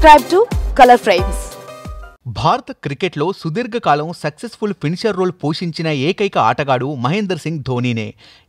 Subscribe to Color Frames. భారత క్రికెట్లో సుదీర్ఘకాలం సక్సెస్ఫుల్ ఫినిషర్ రోల్ పోషించిన ఏకైక ఆటగాడు మహేంద్ర సింగ్ ధోనీనే.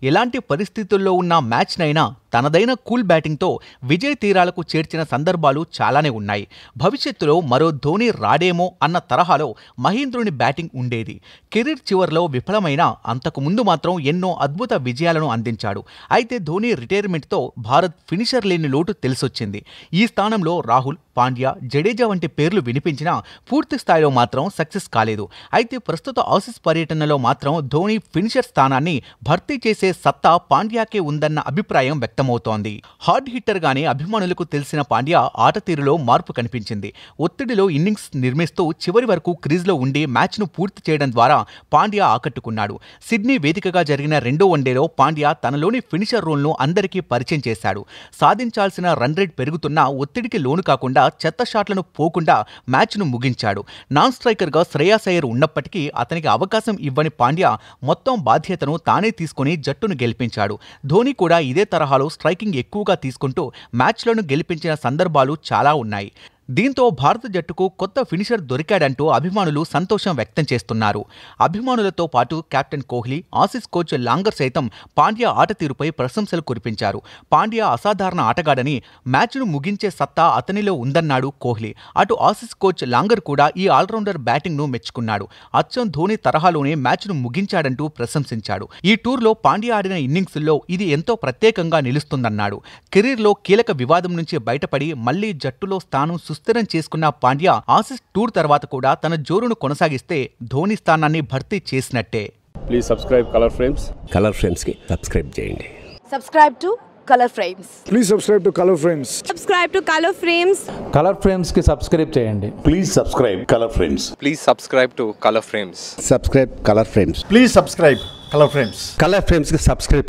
ఎలాంటి పరిస్థితుల్లో ఉన్న మ్యాచ్నైనా తనదైన కూల్ బ్యాటింగ్తో విజయ తీరాలకు చేర్చిన సందర్భాలు చాలానే ఉన్నాయి. భవిష్యత్తులో మరో ధోని రాడేమో అన్న తరహాలో మహేంద్రుని బ్యాటింగ్ ఉండేది. కెరీర్ చివర్లో విఫలమైన అంతకుముందు మాత్రం ఎన్నో అద్భుత విజయాలను అందించాడు. అయితే ధోని రిటైర్మెంట్తో భారత్ ఫినిషర్ లేని లోటు తెలిసొచ్చింది. ఈ స్థానంలో రాహుల్, పాండ్యా, జడేజా వంటి పేర్లు వినిపించినా పూర్తి స్థాయిలో మాత్రం సక్సెస్ కాలేదు. అయితే ప్రస్తుత ఆసీస్ పర్యటనలో మాత్రం ధోని ఫినిషర్ స్థానాన్ని భర్తీ చేసే సత్తా పాండ్యాకే ఉందన్న అభిప్రాయం వ్యక్తం. హార్డ్ హిట్టర్గానే అభిమానులకు తెలిసిన పాండ్యా ఆట తీరులో మార్పు కనిపించింది. ఒత్తిడిలో ఇన్నింగ్స్ నిర్మిస్తూ చివరి వరకు క్రీజ్లో ఉండి మ్యాచ్ను పూర్తి చేయడం ద్వారా పాండ్యా ఆకట్టుకున్నాడు. సిడ్నీ వేదికగా జరిగిన రెండో వన్డేలో పాండ్యా తనలోని ఫినిషర్ రోల్ను అందరికీ పరిచయం చేశాడు. సాధించాల్సిన రన్ రేట్ పెరుగుతున్నా ఒత్తిడికి లోను కాకుండా చెత్త షాట్లను పోకుండా మ్యాచ్ను ముగించాడు. నాన్ స్ట్రైకర్గా శ్రేయాస్ అయ్యర్ ఉన్నప్పటికీ అతనికి అవకాశం ఇవ్వని పాండ్యా మొత్తం బాధ్యతను తానే తీసుకుని జట్టును గెలిపించాడు. ధోని కూడా ఇదే తరహాలో స్ట్రైకింగ్ ఎక్కువగా తీసుకుంటూ మ్యాచ్లను గెలిపించిన సందర్భాలు చాలా ఉన్నాయి. దీంతో భారత జట్టుకు కొత్త ఫినిషర్ దొరికాడంటూ అభిమానులు సంతోషం వ్యక్తం చేస్తున్నారు. అభిమానులతో పాటు captain Kohli, Aussies coach Langer సైతం పాండ్యా ఆట తీరుపై ప్రశంసలు కురిపించారు. పాండ్యా అసాధారణ ఆటగాడని, మ్యాచ్ను ముగించే సత్తా అతనిలో ఉందన్నాడు కోహ్లీ. అటు ఆసీస్ కోచ్ లాంగర్ కూడా ఈ ఆల్రౌండర్ బ్యాటింగ్ను మెచ్చుకున్నాడు. అచ్చం ధోని తరహాలోనే మ్యాచ్ను ముగించాడంటూ ప్రశంసించాడు. ఈ టూర్లో పాండ్యా ఆడిన ఇన్నింగ్స్లో ఇది ఎంతో ప్రత్యేకంగా నిలుస్తుందన్నాడు. కెరీర్లో కీలక వివాదం నుంచి బయటపడి మళ్లీ జట్టులో స్థానం విస్తరణ చేసుకున్న పాండ్యా ఆసీస్ టూర్ తర్వాత కూడా తన జోరును కొనసాగిస్తే ధోని స్థానాన్ని భర్తీ చేసినట్టే. Please subscribe colour frames. Colour frames కి సబ్స్క్రైబ్ చేయండి. Subscribe to colour frames. Please subscribe to colour frames. Subscribe to colour frames. Colour frames కి సబ్స్క్రైబ్ చేయండి. Please subscribe colour frames. Please subscribe to colour frames. Subscribe colour frames. Please subscribe colour frames. Colour frames కి subscribe.